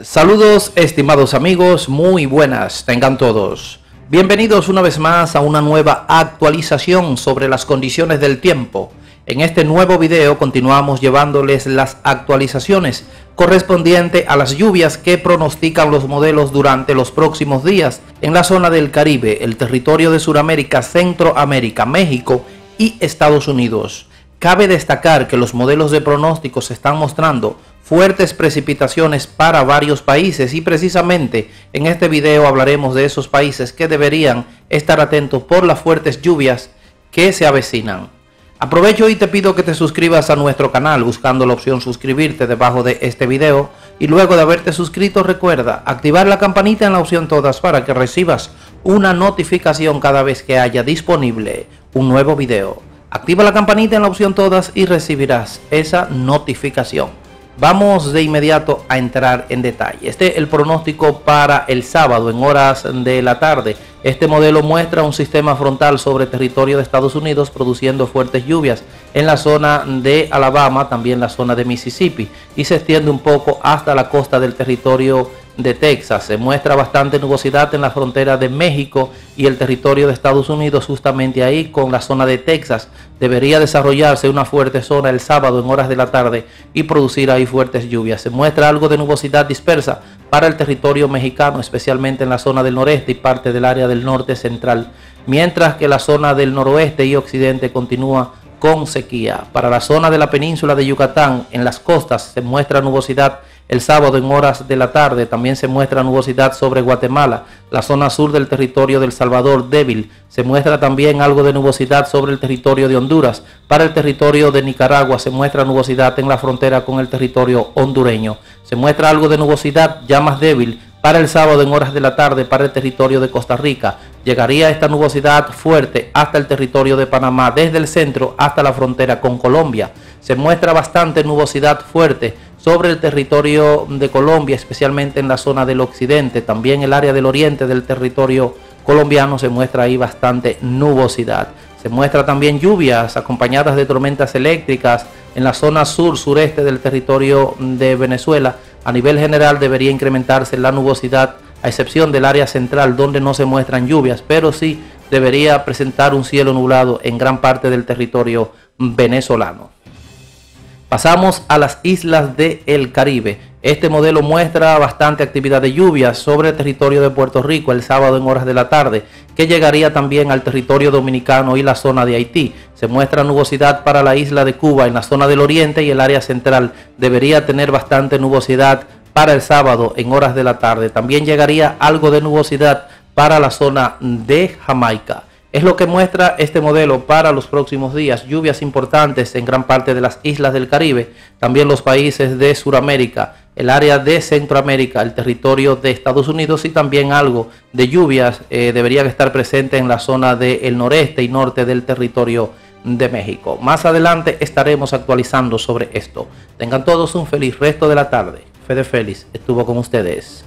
Saludos estimados amigos, muy buenas tengan todos. Bienvenidos una vez más a una nueva actualización sobre las condiciones del tiempo. En este nuevo video continuamos llevándoles las actualizaciones correspondientes a las lluvias que pronostican los modelos durante los próximos días en la zona del Caribe, el territorio de Sudamérica, Centroamérica, México y Estados Unidos. Cabe destacar que los modelos de pronóstico se están mostrando fuertes precipitaciones para varios países y precisamente en este video hablaremos de esos países que deberían estar atentos por las fuertes lluvias que se avecinan. Aprovecho y te pido que te suscribas a nuestro canal buscando la opción suscribirte debajo de este video y luego de haberte suscrito recuerda activar la campanita en la opción todas para que recibas una notificación cada vez que haya disponible un nuevo video. Activa la campanita en la opción todas y recibirás esa notificación. Vamos de inmediato a entrar en detalle. Este es el pronóstico para el sábado en horas de la tarde. Este modelo muestra un sistema frontal sobre territorio de Estados Unidos produciendo fuertes lluvias en la zona de Alabama, también la zona de Mississippi y se extiende un poco hasta la costa del territorio de Texas. Se muestra bastante nubosidad en la frontera de México y el territorio de Estados Unidos, justamente ahí con la zona de Texas. Debería desarrollarse una fuerte zona el sábado en horas de la tarde y producir ahí fuertes lluvias. Se muestra algo de nubosidad dispersa para el territorio mexicano, especialmente en la zona del noreste y parte del área del norte central, mientras que la zona del noroeste y occidente continúa con sequía. Para la zona de la península de Yucatán, en las costas, se muestra nubosidad el sábado en horas de la tarde. También se muestra nubosidad sobre Guatemala, la zona sur del territorio del Salvador débil. Se muestra también algo de nubosidad sobre el territorio de Honduras. Para el territorio de Nicaragua se muestra nubosidad en la frontera con el territorio hondureño. Se muestra algo de nubosidad ya más débil para el sábado en horas de la tarde para el territorio de Costa Rica. Llegaría esta nubosidad fuerte hasta el territorio de Panamá, desde el centro hasta la frontera con Colombia. Se muestra bastante nubosidad fuerte sobre el territorio de Colombia, especialmente en la zona del occidente. También el área del oriente del territorio colombiano se muestra ahí bastante nubosidad. Se muestra también lluvias acompañadas de tormentas eléctricas en la zona sur-sureste del territorio de Venezuela. A nivel general debería incrementarse la nubosidad a excepción del área central donde no se muestran lluvias, pero sí debería presentar un cielo nublado en gran parte del territorio venezolano. Pasamos a las islas del Caribe. Este modelo muestra bastante actividad de lluvias sobre el territorio de Puerto Rico el sábado en horas de la tarde, que llegaría también al territorio dominicano y la zona de Haití. Se muestra nubosidad para la isla de Cuba en la zona del oriente y el área central. Debería tener bastante nubosidad para el sábado en horas de la tarde. También llegaría algo de nubosidad para la zona de Jamaica. Es lo que muestra este modelo para los próximos días. Lluvias importantes en gran parte de las islas del Caribe, también los países de Sudamérica, el área de Centroamérica, el territorio de Estados Unidos y también algo de lluvias deberían estar presentes en la zona del noreste y norte del territorio de México. Más adelante estaremos actualizando sobre esto. Tengan todos un feliz resto de la tarde. Fede Félix estuvo con ustedes.